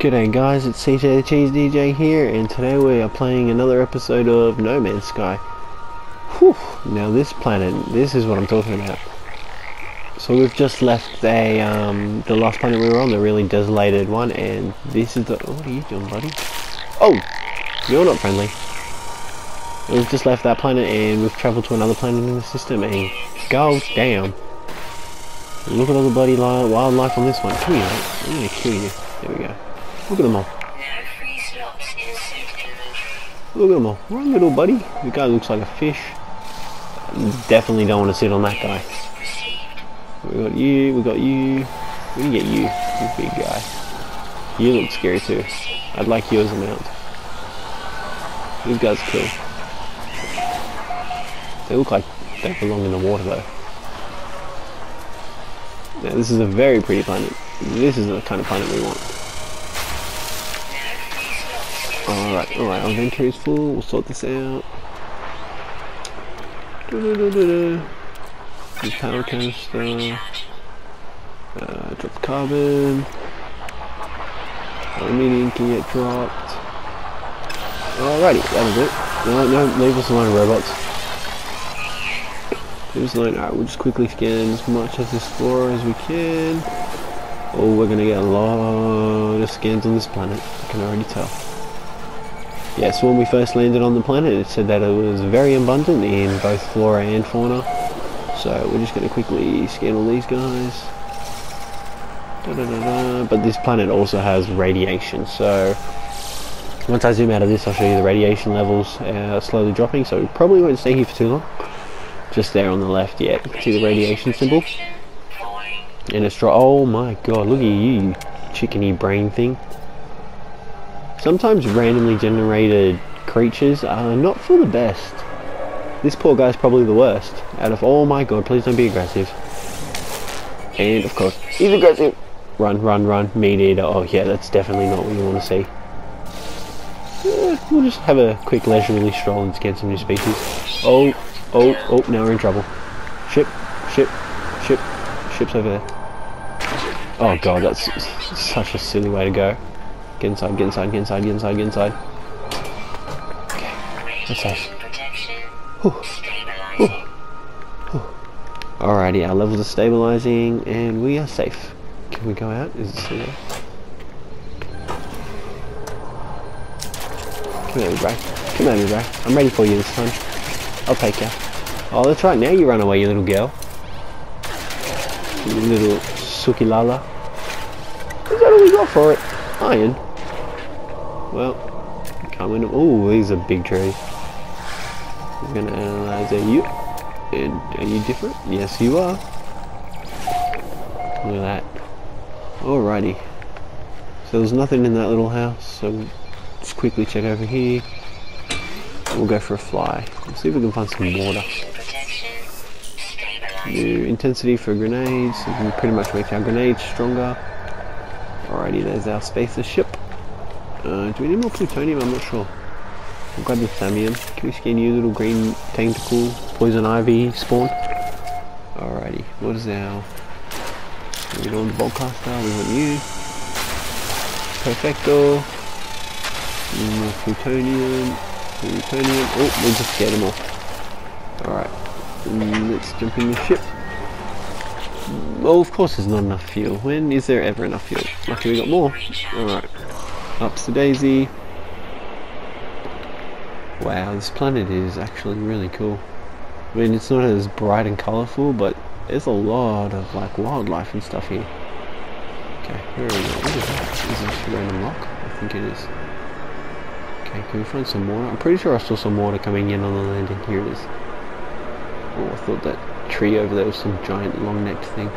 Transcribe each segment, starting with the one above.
G'day guys, it's CJ the Cheese DJ here, and today we are playing another episode of No Man's Sky. Whew, now this planet, this is what I'm talking about. So we've just left the last planet we were on, the really desolated one, and this is the... Oh, what are you doing, buddy? Oh! You're not friendly. We've just left that planet and we've travelled to another planet in the system, and go damn! Look at all the bloody wildlife on this one. Come here, mate. I'm gonna kill you. There we go. Look at them all. Look at them all. Run, little buddy. The guy looks like a fish. Definitely don't want to sit on that guy. We got you. We got you. We can get you, you big guy. You look scary too. I'd like you as a mount. These guys are cool. They look like they belong in the water though. Now this is a very pretty planet. This is the kind of planet we want. Alright, our inventory is full, we'll sort this out. The power canister. Drop the carbon. Aluminium can get dropped. Alrighty, that was it. No, leave us alone, robots. Leave us alone. Alright, we'll just quickly scan as much of this flora as we can. Oh, we're gonna get a lot of scans on this planet, I can already tell. Yeah, so when we first landed on the planet, it said that it was very abundant in both flora and fauna. So we're just going to quickly scan all these guys. But this planet also has radiation, so once I zoom out of this, I'll show you the radiation levels are slowly dropping, so we probably won't stay here for too long. Just there on the left, yeah, you can see the radiation symbol. And it's oh my god, look at you chickeny brain thing. Sometimes randomly generated creatures are not for the best. This poor guy's probably the worst. Out of, oh my god, please don't be aggressive. And of course, he's aggressive. Run, run, run, meat eater. Oh yeah, that's definitely not what you want to see. We'll just have a quick leisurely stroll and scan some new species. Oh, now we're in trouble. Ship's over there. Oh god, that's such a silly way to go. Get inside, get inside, get inside, get inside, get inside. Okay, that's safe. Alrighty, our levels are stabilizing and we are safe. Can we go out? Is it still there? Come at me, bro. Come at me, bro. I'm ready for you this time. I'll take you. Oh, that's right, now you run away, you little girl. You little Sukilala. Is that all we got for it? Iron. Well, can't win them. Oh, these are big trees. We're gonna analyze you. And are you different? Yes, you are. Look at that. Alrighty. So there's nothing in that little house. So just quickly check over here. We'll go for a fly. We'll see if we can find some water. New intensity for grenades. We can pretty much make our grenades stronger. Alrighty, there's our spacer ship. Do we need more plutonium? I'm not sure. We'll grab the thamium. Can we scan you, little green tentacle poison ivy spawn? Alrighty, what is our... We get on the boltcaster, we want you. Perfecto. More plutonium. Plutonium. Oh, we'll just get them all. Alright, let's jump in the ship. Well, of course there's not enough fuel. When is there ever enough fuel? Luckily we got more. Alright. Ups the daisy. Wow, this planet is actually really cool. I mean, it's not as bright and colourful, but there's a lot of, like, wildlife and stuff here. Okay, where are we going? What is that? Is this a random lock? I think it is. Okay, can we find some water? I'm pretty sure I saw some water coming in on the landing. Here it is. Oh, I thought that tree over there was some giant long-necked thing.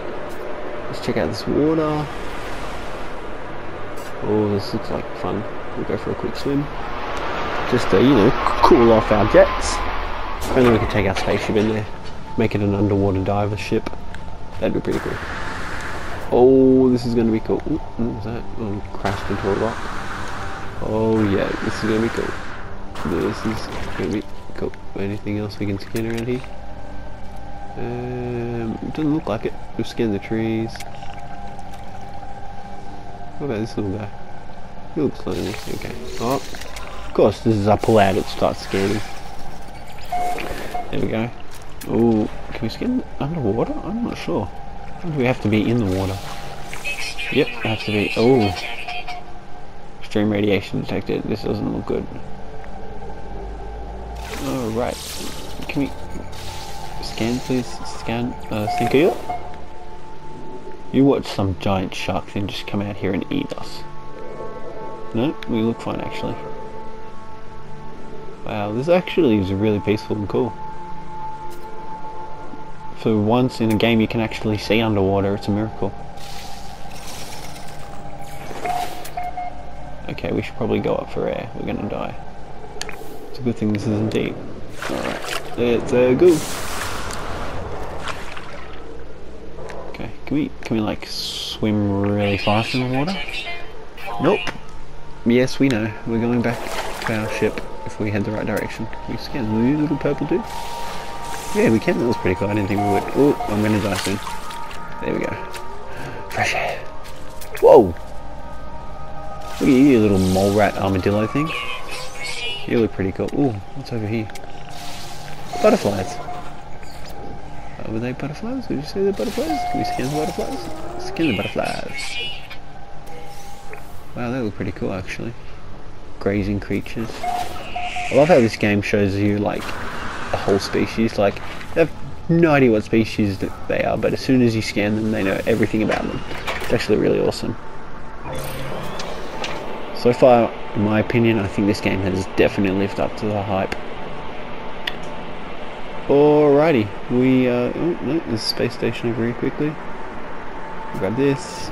Let's check out this water. Oh, this looks like fun. We'll go for a quick swim. Just to, you know, cool off our jets. If only we could take our spaceship in there. Make it an underwater diver ship. That'd be pretty cool. Oh, this is going to be cool. Ooh, what was that? Oh, crashed into a rock. Oh, yeah, this is going to be cool. This is going to be cool. Anything else we can scan around here? It doesn't look like it. We've scanned the trees. What about this little guy? Oops, okay. Oh, of course, this is, I pull out, it starts scanning. There we go. Ooh, can we scan underwater? I'm not sure. I think we have to be in the water. Yep, I have to be. Oh. Extreme radiation detected. This doesn't look good. Alright. Can we scan, please? Scan, sink eel? You watch some giant shark then just come out here and eat us. No, we look fine actually. Wow, this actually is really peaceful and cool. For once in a game you can actually see underwater, it's a miracle. Okay, we should probably go up for air, we're gonna die. It's a good thing this isn't deep. Alright, let's go! Okay, can we like swim really fast in the water? Nope. Yes, we know. We're going back to our ship if we head the right direction. Can we scan the little purple dude? Yeah, we can. That was pretty cool. I didn't think we would. Oh, I'm going to die soon. There we go. Fresh air. Whoa! Look at you, you little mole rat armadillo thing. You look pretty cool. Oh, what's over here? Butterflies. Were they butterflies? Did you say they're butterflies? Can we scan the butterflies? Scan the butterflies. Wow, they look pretty cool actually. Grazing creatures. I love how this game shows you like the whole species. Like, they have no idea what species that they are, but as soon as you scan them, they know everything about them. It's actually really awesome. So far, in my opinion, I think this game has definitely lived up to the hype. Alrighty, we, oh no, there's a space station over here quickly. Grab this.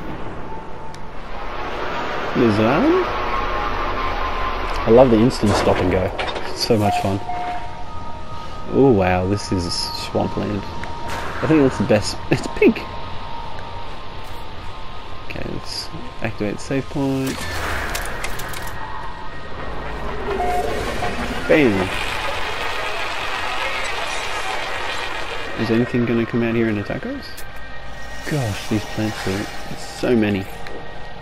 There's an island. I love the instant stop and go. It's so much fun. Oh wow, this is swampland. I think that's the best. It's pink. Okay, let's activate save point. Bam. Is anything gonna come out here and attack us? Gosh, these plants are so many.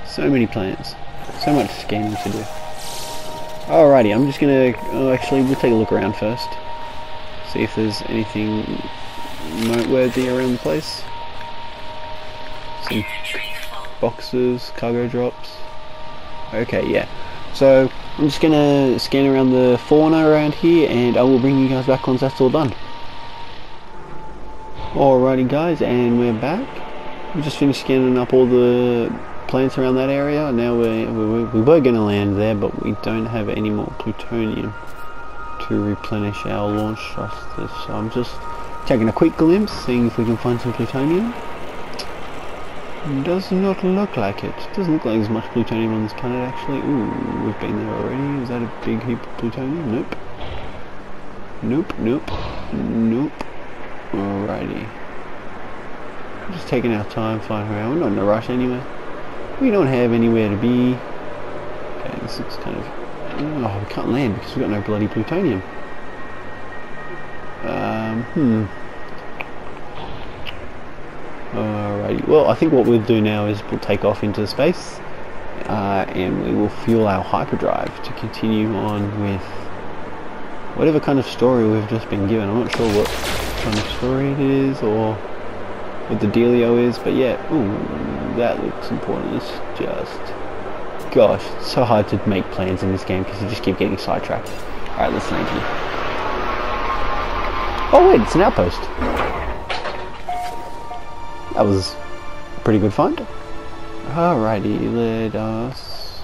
So many plants. So much scanning to do. Alrighty, I'm just gonna... Oh, actually, we'll take a look around first. See if there's anything noteworthy around the place. Some boxes, cargo drops. Okay, yeah. So, I'm just gonna scan around the fauna around here, and I will bring you guys back once that's all done. Alrighty guys, and we're back. We just finished scanning up all the plants around that area. Now we were going to land there, but we don't have any more plutonium to replenish our launch thrusters, so I'm just taking a quick glimpse, seeing if we can find some plutonium. Does not look like it. Doesn't look like there's much plutonium on this planet actually. Ooh, we've been there already. Is that a big heap of plutonium? Nope. Nope, nope, nope. Alrighty. Just taking our time flying around. We're not in a rush anyway. We don't have anywhere to be. Okay, this looks kind of... Oh, we can't land because we've got no bloody plutonium. Alrighty, well I think what we'll do now is we'll take off into space and we will fuel our hyperdrive to continue on with whatever kind of story we've just been given. I'm not sure what kind of story it is or what the dealio is, but yeah, ooh, that looks important. It's just, gosh, it's so hard to make plans in this game because you just keep getting sidetracked. Alright, let's land here. Oh wait, it's an outpost. That was a pretty good find. Alrighty, let us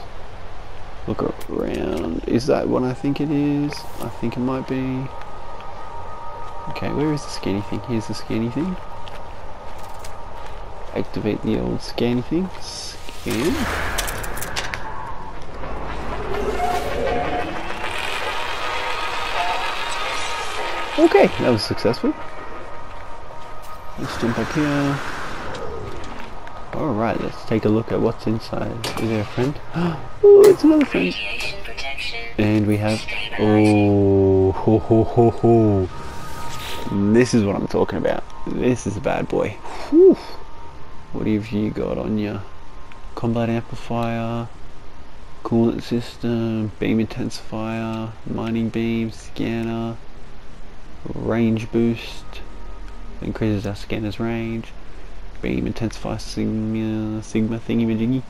look around. Is that what I think it is? I think it might be. Okay, where is the skinny thing? Here's the skinny thing. Activate the old scan thing. Scan. Okay, that was successful. Let's jump up here. Alright, let's take a look at what's inside. Is there a friend? Oh, it's another friend. And we have... Oh, ho ho ho ho. This is what I'm talking about. This is a bad boy. Whew. What have you got on ya? Combat amplifier, coolant system, beam intensifier, mining beam, scanner, range boost, increases our scanner's range, beam intensifier, sigma thingy majiggy.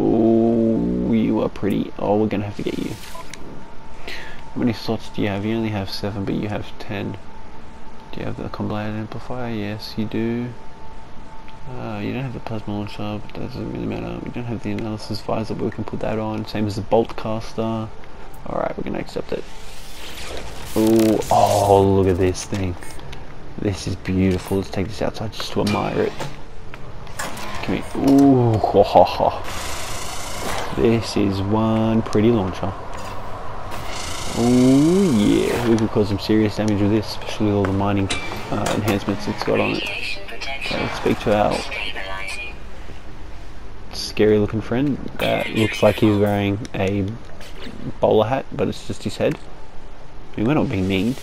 Oh, you are pretty. Oh, we're gonna have to get you. How many slots do you have? You only have 7, but you have 10. Do you have the combined amplifier? Yes, you do. You don't have the plasma launcher, but that doesn't really matter. We don't have the analysis visor, but we can put that on. Same as the bolt caster. Alright, we're gonna accept it. Ooh, oh, look at this thing. This is beautiful. Let's take this outside just to admire it. Come here. Ooh, ho ho ho. This is one pretty launcher. Ooh yeah, we could cause some serious damage with this, especially with all the mining enhancements it's got on it. Okay, let's speak to our scary looking friend that looks like he's wearing a bowler hat, but it's just his head. I mean, we're not being mean.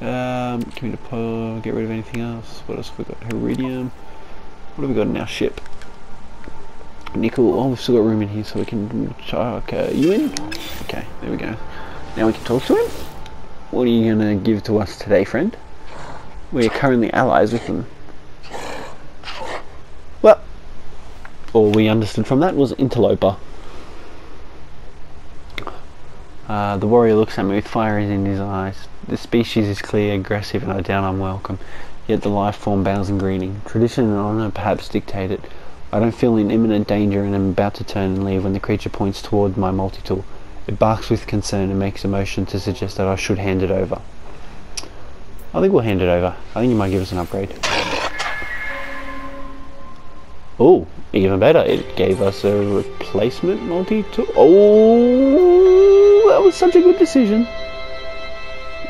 Give me the pole, get rid of anything else. What else have we got? Heridium. What have we got in our ship? Nickel. Oh, we've still got room in here, so we can chuck you in. Okay, there we go. Now we can talk to him. What are you gonna give to us today, friend? We are currently allies with them. Well, all we understood from that was interloper. The warrior looks at me with fire in his eyes. The species is clear, aggressive, and I doubt I'm welcome. Yet the life form bows in greeting. Tradition and honor perhaps dictate it. I don't feel in imminent danger and am about to turn and leave when the creature points toward my multi-tool. It barks with concern and makes a motion to suggest that I should hand it over. I think we'll hand it over. I think you might give us an upgrade. Oh, even better. It gave us a replacement multi-tool. Oh, that was such a good decision.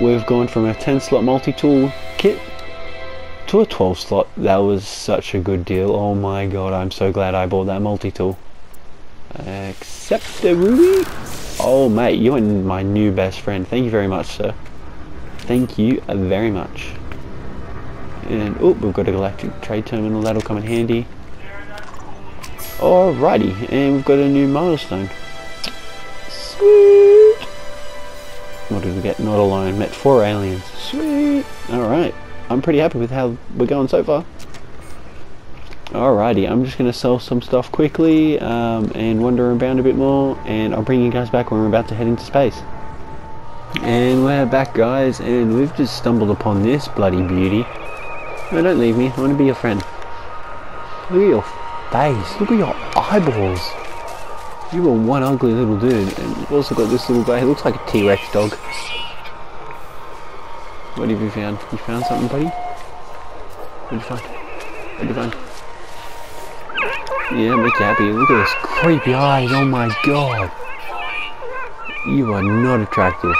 We've gone from a 10-slot multi-tool kit to a 12-slot. That was such a good deal. Oh my god, I'm so glad I bought that multi-tool. Except the ruby. Oh mate, you are my new best friend. Thank you very much, sir. Thank you very much. And oh, we've got a galactic trade terminal, that'll come in handy. Alrighty, and we've got a new milestone. Sweet. What did we get? Not alone. Met 4 aliens. Sweet. Alright, I'm pretty happy with how we're going so far. Alrighty, I'm just going to sell some stuff quickly and wander around a bit more, and I'll bring you guys back when we're about to head into space. And we're back, guys, and we've just stumbled upon this bloody beauty. No, don't leave me. I want to be your friend. Look at your face. Look at your eyeballs. You are one ugly little dude. And we've also got this little guy who looks like a T-Rex dog. What have you found? You found something, buddy? What did you find? What did you find? Yeah, it makes you happy. Look at those creepy eyes. Oh my god. You are not attractive.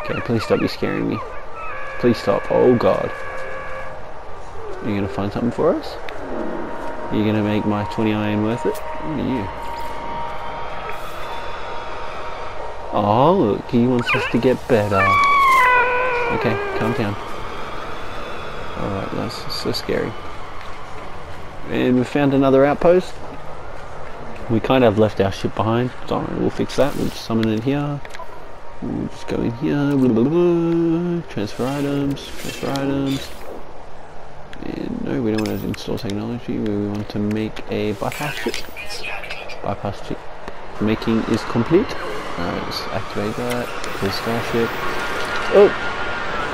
Okay, please stop. You're scaring me. Please stop. Oh god. Are you going to find something for us? Are you going to make my 20 iron worth it? What are you? Oh, look. He wants us to get better. Okay, calm down. Alright, that's so scary. And we found another outpost. We kind of left our ship behind. Don't worry, we'll fix that. We'll just summon it here. We'll just go in here. Blah, blah, blah. Transfer items. Transfer items. And no, we don't want to install technology. We want to make a bypass chip. Bypass chip making is complete. Alright, let's activate that. The starship. Oh!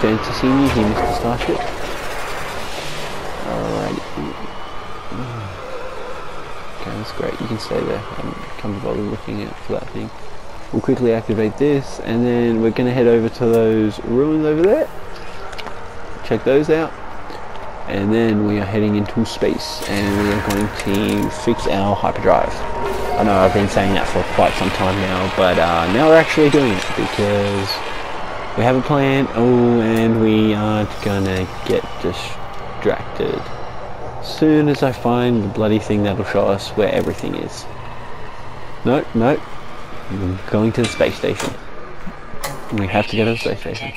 Fancy seeing you. He missed the starship. Alrighty. Okay, that's great. You can stay there. I can't be bothered looking out for that thing. We'll quickly activate this, and then we're going to head over to those ruins over there. Check those out. And then we are heading into space, and we are going to fix our hyperdrive. I know I've been saying that for quite some time now, but now we're actually doing it, because we have a plan. Oh, and we are going to get distracted. Soon as I find the bloody thing that'll show us where everything is. Nope, nope. I'm going to the space station. We have to go to the space station.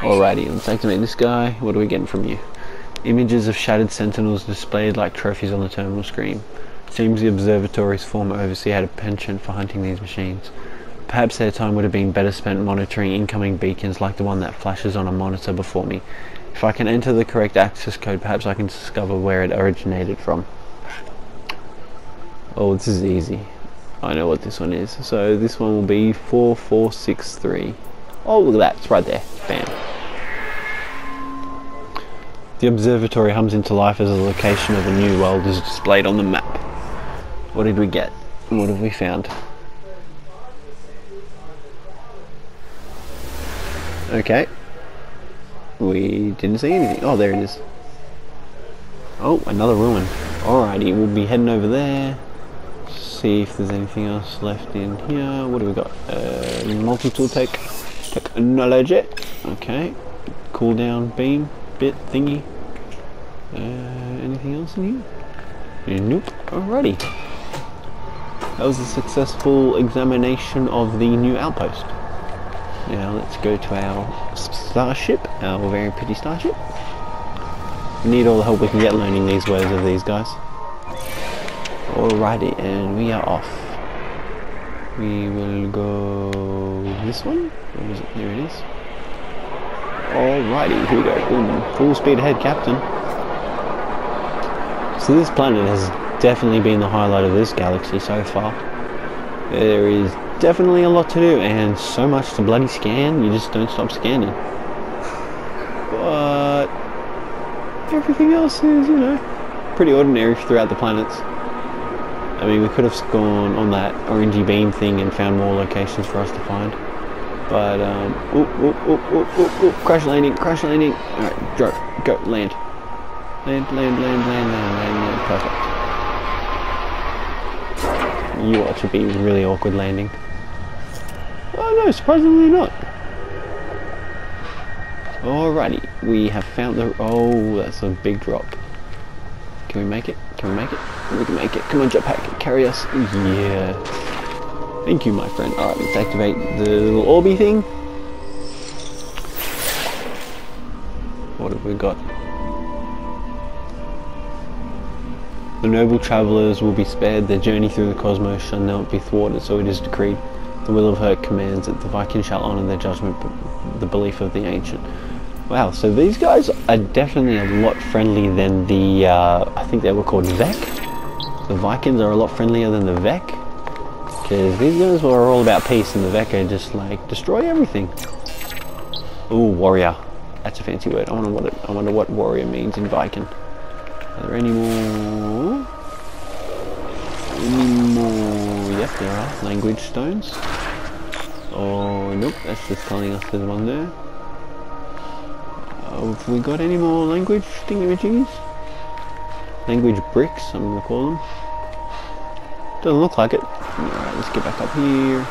Alrighty, let's activate this guy. What are we getting from you? Images of shattered sentinels displayed like trophies on the terminal screen. Seems the observatory's former overseer had a penchant for hunting these machines. Perhaps their time would have been better spent monitoring incoming beacons like the one that flashes on a monitor before me. If I can enter the correct access code, perhaps I can discover where it originated from. Oh, this is easy. I know what this one is. So this one will be 4463. Oh, look at that. It's right there. Bam. The observatory hums into life as the location of the new world is displayed on the map. What did we get? What have we found? Okay. We didn't see anything. Oh, there it is. Oh, another ruin. Alrighty, we'll be heading over there. See if there's anything else left in here. What do we got? Multi-tool technology. Okay. Cool down beam. Bit thingy. Anything else in here? Nope. Alrighty. That was a successful examination of the new outpost. Now let's go to our starship, our very pretty starship. We need all the help we can get learning these words of these guys. Alrighty, and we are off. We will go this one. Where is it? There it is. Alrighty, here we go. Boom. Full speed ahead, Captain. So this planet has definitely been the highlight of this galaxy so far. There is definitely a lot to do and so much to bloody scan, you just don't stop scanning. But everything else is, you know, pretty ordinary throughout the planets. I mean, we could have gone on that orangey beam thing and found more locations for us to find. But, crash landing, alright, go, land, perfect. You ought to be really awkward landing. Oh no, surprisingly not. Alrighty, we have found the, oh, that's a big drop. Can we make it? Can we make it? We can make it, come on jetpack, carry us, yeah. Thank you, my friend. Alright, let's activate the little Orby thing. What have we got? The noble travellers will be spared. Their journey through the cosmos shall not be thwarted, so it is decreed. The will of Herc commands that the Viking shall honour their judgment, the belief of the ancient. Wow, so these guys are definitely a lot friendlier than the, I think they were called Vec. The Vikings are a lot friendlier than the Vec. Because these guys were all about peace and the Vecca just like destroy everything. Ooh, warrior. That's a fancy word. I wonder what warrior means in Viking. Are there any more? Yep, there are. Language stones. Oh, nope. That's just telling us there's one there. Oh, have we got any more language thingamajiggies? Language bricks, I'm going to call them. Doesn't look like it. Alright, let's get back up here.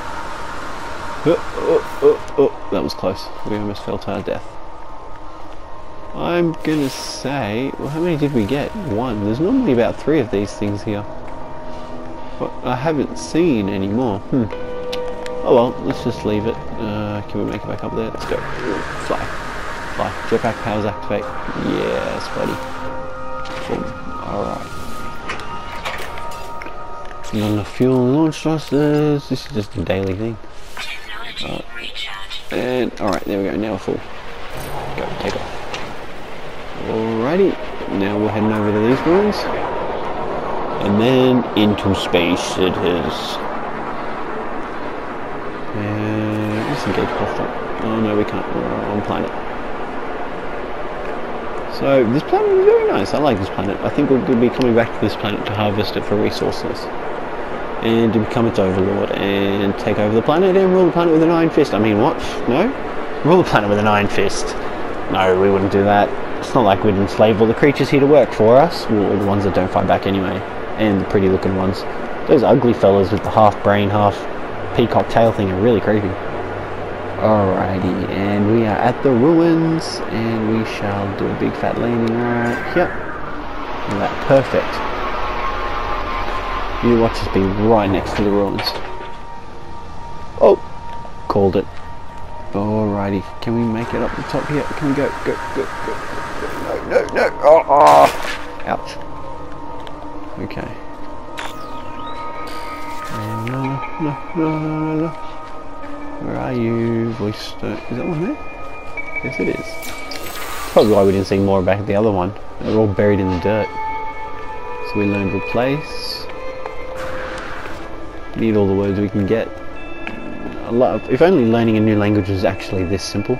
That was close. We almost fell to our death. I'm gonna say... Well, how many did we get? One. There's normally about three of these things here. But I haven't seen any more. Oh well, let's just leave it. Can we make it back up there? Let's go. Fly. Fly. Jetpack powers activate. Yes, buddy. Boom. Alright. On the fuel launch thrusters, this is just a daily thing. And alright, there we go, now we're full. Go, take off. Alrighty, now we're heading over to these ones. And then into space it is. And let's engage off that. Oh no, we can't, we're on planet. So this planet is very nice, I like this planet. I think we'll be coming back to this planet to harvest it for resources. And to become its overlord and take over the planet and rule the planet with an iron fist. I mean, what? No? Rule the planet with an iron fist. No, we wouldn't do that. It's not like we'd enslave all the creatures here to work for us. Well, all the ones that don't fight back anyway. And the pretty looking ones. Those ugly fellas with the half brain, half peacock tail thing are really creepy. Alrighty, and we are at the ruins and we shall do a big fat landing right here. Look at that, perfect. You watch us be right next to the ruins. Oh! Called it. Alrighty. Can we make it up the top here? Can we go? Go. No. Oh! Ouch. Okay. la. Where are you? Voice stone. Is that one there? Yes, it is. Probably why we didn't see more back at the other one. They're all buried in the dirt. So we learned replace. Need all the words we can get. I love, if only learning a new language was actually this simple,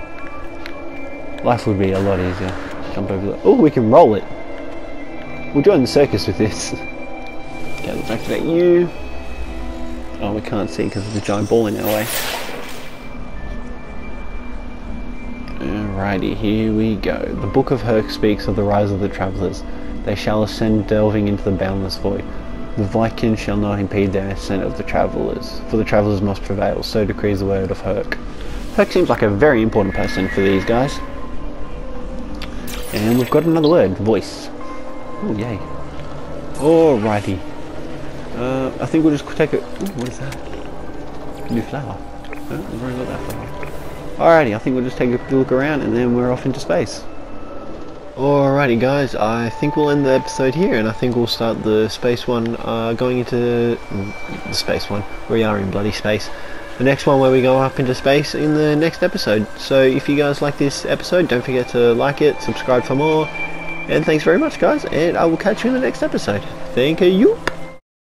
life would be a lot easier. Jump over the... Oh, we can roll it. We'll join the circus with this. Okay, let's activate you. Oh, we can't see because there's a giant ball in our way. Alrighty, here we go. The Book of Herc speaks of the rise of the travellers. They shall ascend, delving into the boundless void. The Vikings shall not impede their ascent of the travellers, for the travellers must prevail, so decrees the word of Herc. Herc seems like a very important person for these guys. And we've got another word, voice. Oh, yay. Alrighty. I think we'll just take it. What is that? New flower. Oh, I've already got that flower. Alrighty, I think we'll just take a look around and then we're off into space. Alrighty guys, I think we'll end the episode here, and I think we'll start the space one, going into the space one. We are in bloody space. The next one where we go up into space in the next episode. So if you guys like this episode, don't forget to like it, subscribe for more, and thanks very much guys, and I will catch you in the next episode. Thank you.